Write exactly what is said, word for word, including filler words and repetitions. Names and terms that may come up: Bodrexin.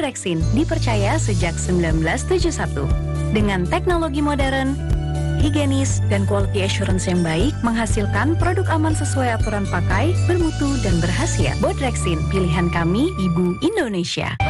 Bodrexin dipercaya sejak seribu sembilan ratus tujuh puluh satu. Dengan teknologi modern, higienis, dan quality assurance yang baik, menghasilkan produk aman sesuai aturan pakai, bermutu, dan berkhasiat. Bodrexin, pilihan kami, Ibu Indonesia.